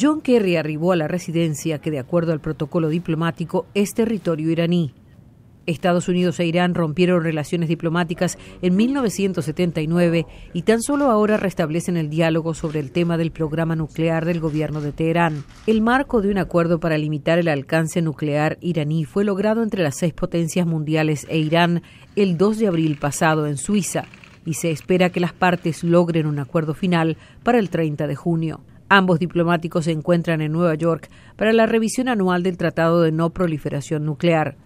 John Kerry arribó a la residencia que, de acuerdo al protocolo diplomático, es territorio iraní. Estados Unidos e Irán rompieron relaciones diplomáticas en 1979 y tan solo ahora restablecen el diálogo sobre el tema del programa nuclear del gobierno de Teherán. El marco de un acuerdo para limitar el alcance nuclear iraní fue logrado entre las 6 potencias mundiales e Irán el 2 de abril pasado en Suiza, y se espera que las partes logren un acuerdo final para el 30 de junio. Ambos diplomáticos se encuentran en Nueva York para la revisión anual del Tratado de No Proliferación Nuclear.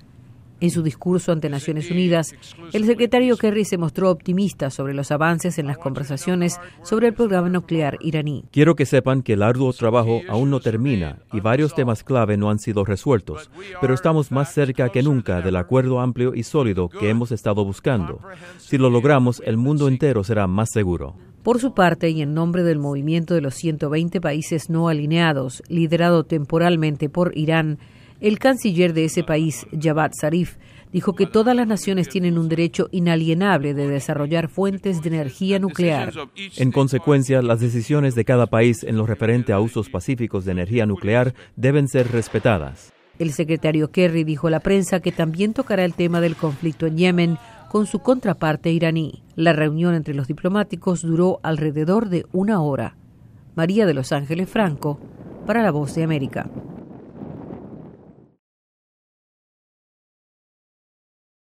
En su discurso ante Naciones Unidas, el secretario Kerry se mostró optimista sobre los avances en las conversaciones sobre el programa nuclear iraní. Quiero que sepan que el arduo trabajo aún no termina y varios temas clave no han sido resueltos, pero estamos más cerca que nunca del acuerdo amplio y sólido que hemos estado buscando. Si lo logramos, el mundo entero será más seguro. Por su parte, y en nombre del Movimiento de los 120 Países No Alineados, liderado temporalmente por Irán, el canciller de ese país, Javad Zarif, dijo que todas las naciones tienen un derecho inalienable de desarrollar fuentes de energía nuclear. En consecuencia, las decisiones de cada país en lo referente a usos pacíficos de energía nuclear deben ser respetadas. El secretario Kerry dijo a la prensa que también tocará el tema del conflicto en Yemen con su contraparte iraní. La reunión entre los diplomáticos duró alrededor de 1 hora. María de los Ángeles Franco, para La Voz de América.